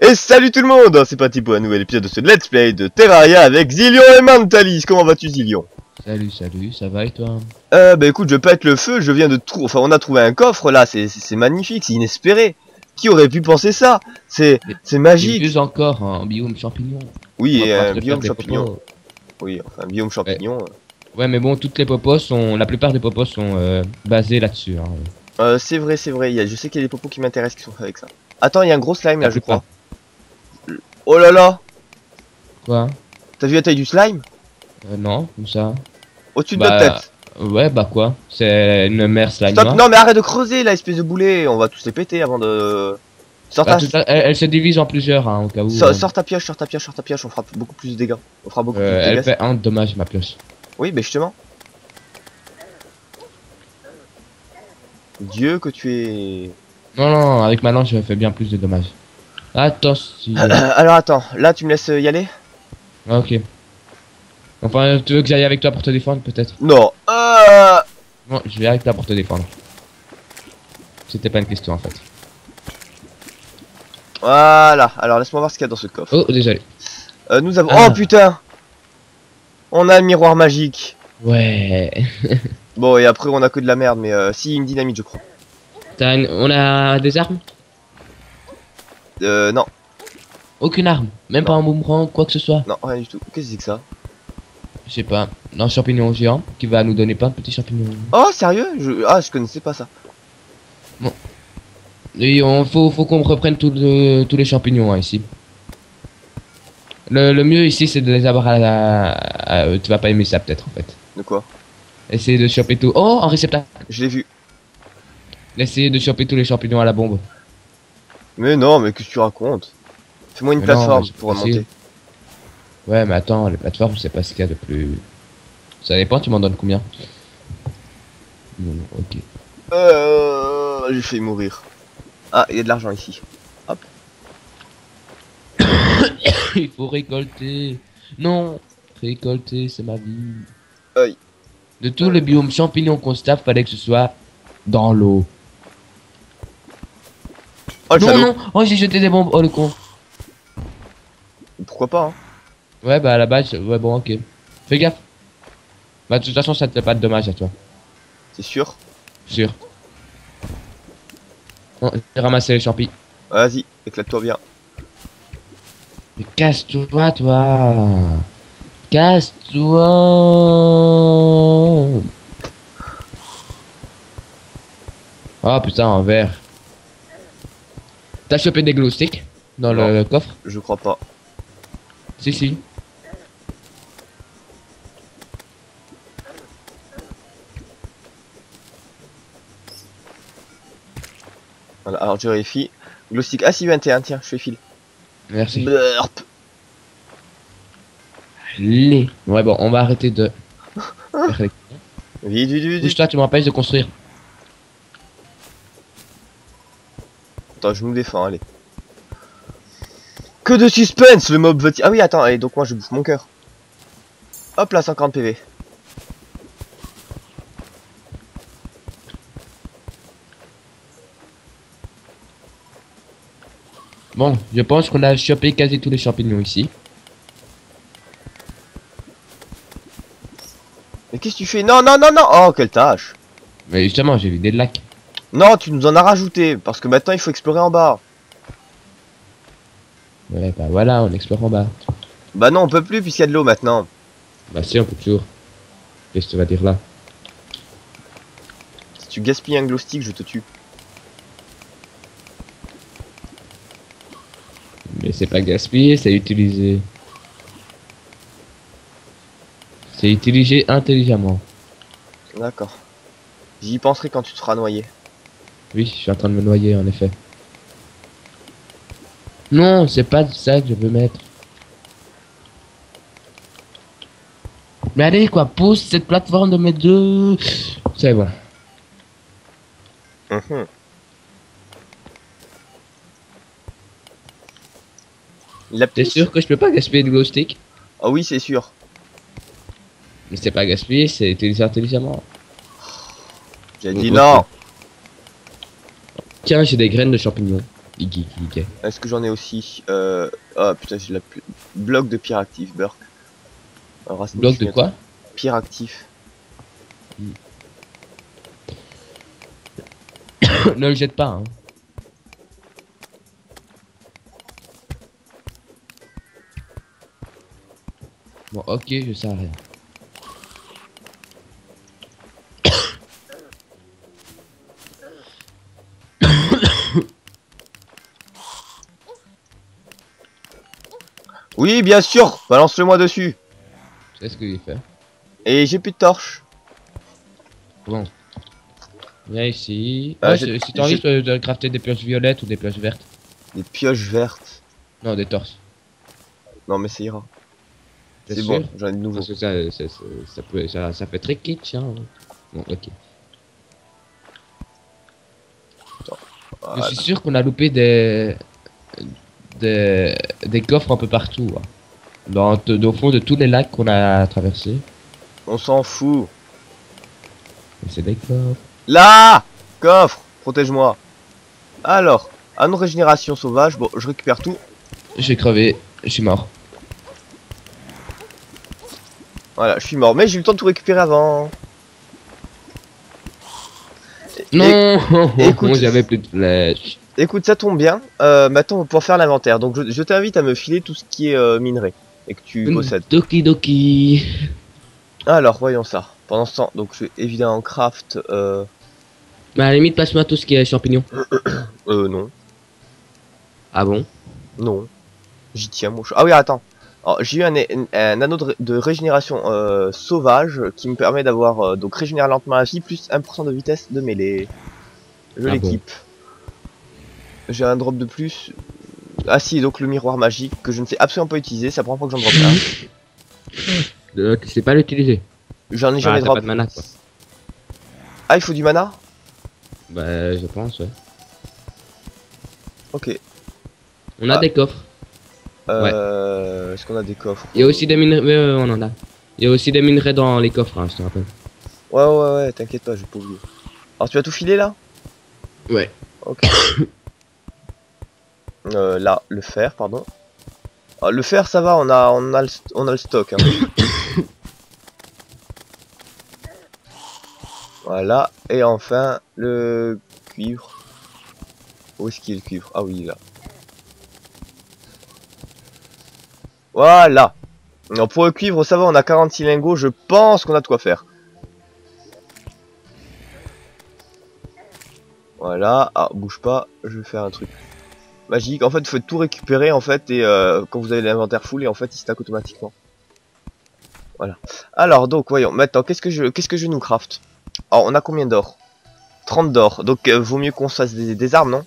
Et salut tout le monde, c'est parti pour un nouvel épisode de ce Let's Play de Terraria avec Zillion et Mentalys. Comment vas-tu Zillion? Salut, ça va et toi? Bah écoute, je pète le feu, je viens de trouver... Enfin, on a trouvé un coffre là, c'est magnifique, c'est inespéré. Qui aurait pu penser ça? C'est magique. Plus encore, un biome champignon. Oui, biome champignon. Oui, enfin, biome champignon. Ouais, mais bon, toutes les popos sont... La plupart des popos sont basés là-dessus. Hein. C'est vrai. Je sais qu'il y a des popos qui m'intéressent qui sont faits avec ça. Attends, il y a un gros slime là, je crois. Oh là là! Quoi? T'as vu la taille du slime? Non, comme ça. Au-dessus de notre tête? Ouais, bah quoi? C'est une mer slime. Stop, non mais arrête de creuser là, espèce de boulet, on va tous les péter avant de... Elle se divise en plusieurs, hein, au cas où... Sors ta pioche, on fera beaucoup plus de dégâts. Elle fait un dommage, ma pioche. Oui, mais justement. Dieu que tu es... Non, avec ma lance, je fais bien plus de dommages. Attends, si... Alors attends, là tu me laisses y aller? Ok. Enfin, tu veux que j'aille avec toi pour te défendre, peut-être? Non. Non, je vais avec toi pour te défendre. C'était pas une question, en fait. Voilà, alors laisse-moi voir ce qu'il y a dans ce coffre. Oh, désolé. Nous avons... Oh putain! On a un miroir magique. Ouais. Bon, et après on a que de la merde, mais si, une dynamite, je crois. On a des armes? Non. Aucune arme, même non. Pas un boomerang, quoi que ce soit. Non, rien du tout. Qu'est-ce que c'est que ça? Je sais pas. Un champignon géant qui va nous donner plein de petits champignons. Oh, sérieux? Je connaissais pas ça. Bon. Et faut qu'on reprenne tous les champignons hein, ici. Le mieux ici, c'est de les avoir à la... tu vas pas aimer ça peut-être en fait. De quoi? Essayer de choper tout. Oh, un réceptacle. Je l'ai vu. Essayer de choper tous les champignons à la bombe. Mais non, mais qu'est-ce que tu racontes? Fais-moi une plateforme pour remonter. Ouais, mais attends, les plateformes, je sais pas ce qu'il y a de plus... Ça dépend, tu m'en donnes combien? Ok. J'ai fait mourir. Ah, il y a de l'argent ici. Hop. Il faut récolter. Non, récolter, c'est ma vie. Aïe. De tous les biomes champignons qu'on staffe, fallait que ce soit dans l'eau. Oh, non, oh j'ai jeté des bombes, oh le con. Pourquoi pas hein. Ouais bah à la base, ouais bon ok. Fais gaffe. Bah de toute façon ça te fait pas de dommage à toi. C'est sûr? Sûr. Bon, j'ai ramassé les champis. Vas-y, éclate-toi bien. Mais casse-toi toi. Casse-toi. Oh putain un verre. T'as chopé des glow sticks dans le coffre? Je crois pas. Si. Voilà, alors je vérifie. Glow stick. Ah si 21, tiens, je fais fil. Merci. Burp. Allez. Ouais bon, on va arrêter de... Vite. Bouge-toi, tu m'empêches de construire. Attends, je me défends, allez. Que de suspense, le mob veut... Ah oui, attends, allez, donc moi je bouffe mon cœur. Hop là, 50 PV. Bon, je pense qu'on a chopé quasi tous les champignons ici. Mais qu'est-ce que tu fais? Non. Oh, quelle tâche. Mais justement, j'ai vidé le lac. Non, tu nous en as rajouté, parce que maintenant il faut explorer en bas. Ouais, bah voilà, on explore en bas. Bah non, on peut plus, puisqu'il y a de l'eau maintenant. Bah si, on peut toujours. Qu'est-ce que tu vas dire là? Si tu gaspilles un glow stick, je te tue. Mais c'est pas gaspiller, c'est utiliser. C'est utiliser intelligemment. D'accord. J'y penserai quand tu te seras noyé. Oui, je suis en train de me noyer en effet. Non, c'est pas ça que je veux mettre. Mais allez quoi, pousse cette plateforme de mes deux. Ça voilà. T'es sûr que je peux pas gaspiller de glow stick? Ah oui, c'est sûr. Mais c'est pas gaspiller, c'est utiliser intelligemment. J'ai dit non. Tiens, j'ai des graines de champignons. Iggy. Est-ce que j'en ai aussi ah putain, j'ai la bloc de pierre actif, Burk. Bloc de quoi? Pierre actif. Ne le jette pas, hein. Bon, ok, je sers à rien. Oui, bien sûr, balance-le-moi dessus. C'est ce que j'ai fait. Et j'ai plus de torche. Bon. Viens ici. Ouais, si t'as envie de crafter des pioches violettes ou des pioches vertes. Des pioches vertes? Non, des torches. Non, mais ça ira. C'est bon, j'en ai de nouveau. Parce que ça fait très kitsch, hein. Bon, ok. Attends. Voilà. Je suis sûr qu'on a loupé des coffres un peu partout, hein. Au fond de tous les lacs qu'on a traversés. On s'en fout. C'est des coffres. Là, coffre, protège-moi. Alors, à nos régénération sauvage, bon, je récupère tout. J'ai crevé, je suis mort. Voilà, je suis mort, mais j'ai eu le temps de tout récupérer avant. Non, écoute, j'avais plus de flèches. Écoute, ça tombe bien. Maintenant, on va pouvoir faire l'inventaire. Donc, je t'invite à me filer tout ce qui est minerai et que tu possèdes. Doki Doki. Alors, voyons ça. Pendant ce temps, donc je vais évidemment craft. Bah, à la limite, passe-moi tout ce qui est champignons. Non. Ah bon? Non. J'y tiens, mon chat. Ah oui, attends. J'ai eu un anneau de régénération sauvage qui me permet d'avoir donc régénérer lentement la vie plus 1% de vitesse de mêlée. Je l'équipe. Bon. J'ai un drop de plus. Ah si, donc le miroir magique que je ne sais absolument pas utiliser. Ça prend pas que j'en drop un. Tu sais pas l'utiliser? J'en ai jamais drop. Pas de mana, quoi. Ah, il faut du mana? Bah, je pense, ouais. Ok. On a des coffres. Ouais. Est-ce qu'on a des coffres? Il y a aussi des minerais, on en a. Il y a aussi des minerais dans les coffres, hein, je te rappelle. Ouais, t'inquiète pas, je vais pas oublier. Alors, tu vas tout filer là? Ouais. Ok. Là, le fer, pardon. Alors, le fer, ça va, on a le stock. Hein. Voilà, et enfin le cuivre. Où est-ce qu'il est le cuivre? Ah oui, là. Voilà. Alors, pour le cuivre, ça va, on a 46 lingots, je pense qu'on a de quoi faire. Voilà, ah, bouge pas, je vais faire un truc magique. En fait, il faut tout récupérer, en fait, et quand vous avez l'inventaire full, et en fait, il stack automatiquement. Voilà. Alors, donc, voyons, maintenant, qu'est-ce que je nous craft? Alors, on a combien d'or? 30 d'or. Donc, vaut mieux qu'on se fasse des armes, non?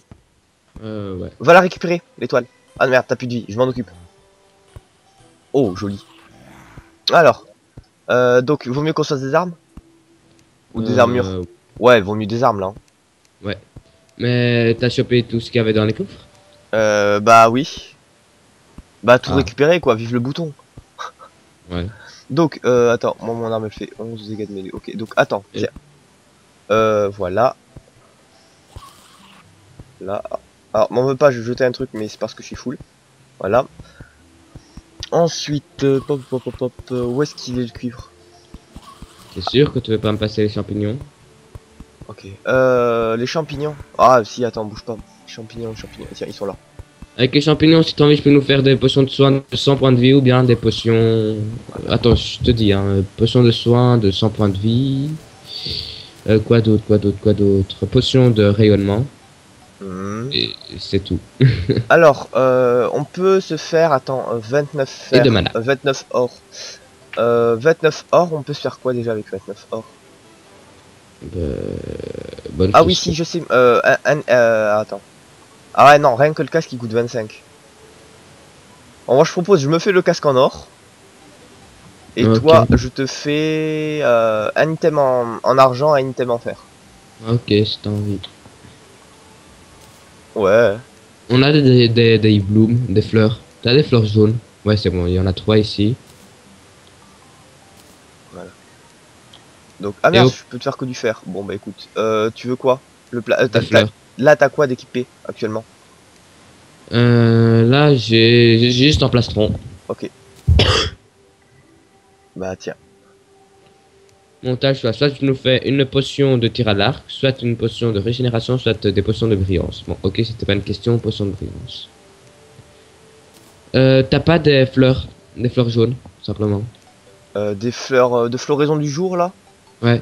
Ouais. Va la récupérer, l'étoile. Ah merde, t'as plus de vie, je m'en occupe. Oh, joli. Alors, donc, vaut mieux qu'on se fasse des armes? Ou des armures? Ouais, vaut mieux des armes, là. Hein. Ouais. Mais t'as chopé tout ce qu'il y avait dans les coffres? Bah oui. Bah, tout récupérer, quoi. Vive le bouton. Ouais. Donc, attends, moi mon arme elle fait 11 dégâts de mêlée. Ok, donc attends, tiens. Voilà. Là. Alors, m'en veux pas, je vais jeter un truc, mais c'est parce que je suis full. Voilà. Ensuite, où est-ce qu'il est le cuivre? T'es sûr que tu veux pas me passer les champignons? Ok, les champignons. Ah, si, attends, bouge pas. Champignons. Tiens, ils sont là. Avec les champignons, si t'as envie, je peux nous faire des potions de soins de 100 points de vie ou bien des potions... Attends, je te dis, hein, potions de soins de 100 points de vie... Quoi d'autre? Potions de rayonnement... Et c'est tout. Alors, on peut se faire, attends, 29 fer... Et de mana. 29 or. 29 or, on peut se faire quoi déjà avec 29 or? Bonne question. Oui, si, je sais, attends... Ah ouais non, rien que le casque il coûte 25. Alors, moi je propose, je me fais le casque en or. Et okay. Toi je te fais un item en argent et un item en fer. Ok, si t'as envie. Ouais. On a des blooms, des fleurs. T'as des fleurs jaunes? Ouais c'est bon, il y en a 3 ici. Voilà. Donc, ah merde, je peux te faire que du fer. Bon bah écoute, tu veux quoi? Là t'as quoi d'équipé actuellement? Là, j'ai juste un plastron. Ok. Bah tiens. Montage, soit tu nous fais une potion de tir à l'arc, soit une potion de régénération, soit des potions de brillance. Bon, ok, c'était pas une question, potion de brillance. T'as pas des fleurs jaunes, simplement. Des fleurs de floraison du jour, là? Ouais.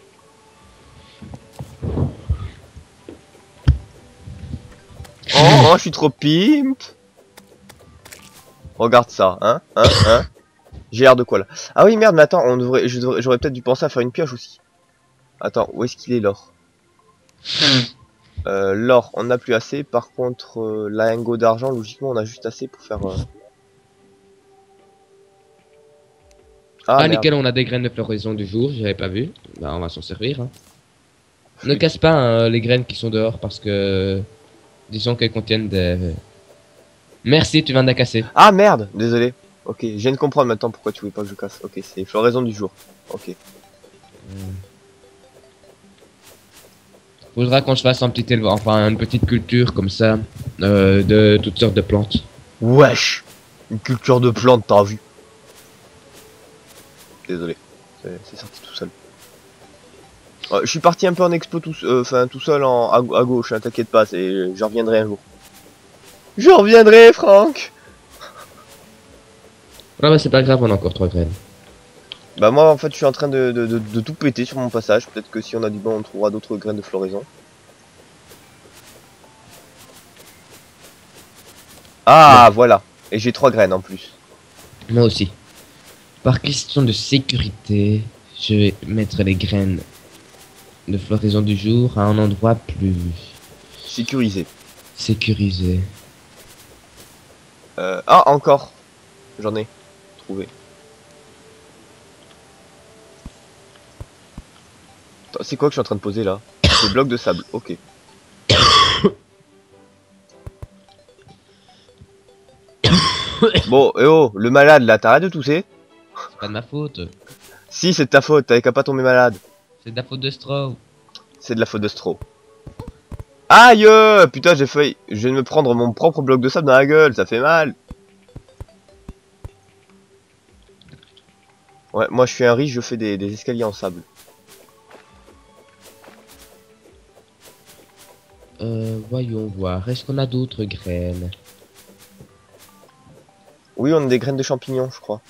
Oh, je suis trop pimp. Regarde ça, hein, hein, hein. J'ai l'air de quoi là? Ah oui, merde, mais attends, on devrait, j'aurais peut-être dû penser à faire une pioche aussi. Attends, où est-ce qu'il est l'or? L'or, on n'a plus assez. Par contre, la lingot d'argent, logiquement, on a juste assez pour faire. Ah nickel, on a des graines de floraison du jour. J'avais pas vu. Bah, on va s'en servir. Hein. Ne casse pas les graines qui sont dehors parce que, disons qu'elles contiennent des. Merci, tu viens de la casser. Ah merde, désolé. Ok, je viens de comprendre maintenant pourquoi tu voulais pas que je casse. Ok, c'est floraison du jour. Ok. Faudra qu'on se fasse un petit élevage, enfin une petite culture comme ça, de toutes sortes de plantes. Wesh, une culture de plantes, t'as vu? Désolé, c'est sorti tout seul. Je suis parti un peu en expo tout, tout seul à gauche, hein, t'inquiète pas, je reviendrai un jour. Je reviendrai, Franck. Ah bah c'est pas grave, on a encore 3 graines. Bah moi en fait je suis en train de tout péter sur mon passage, peut-être que si on a du bon on trouvera d'autres graines de floraison. Ah ouais. Voilà, et j'ai 3 graines en plus. Moi aussi. Par question de sécurité, je vais mettre les graines de floraison du jour à un endroit plus... sécurisé. Sécurisé. Ah encore, j'en ai trouvé. C'est quoi que je suis en train de poser là? Des blocs de sable, ok. Bon, eh oh, le malade là, t'arrêtes de tousser? C'est pas de ma faute. Si, c'est de ta faute, t'avais qu'à pas tomber malade. C'est de la faute de Straw. C'est de la faute de Straw. Aïe! Putain, j'ai failli. Je viens de me prendre mon propre bloc de sable dans la gueule, ça fait mal. Ouais, moi je suis un riche, je fais des escaliers en sable. Voyons voir, est-ce qu'on a d'autres graines? Oui, on a des graines de champignons, je crois.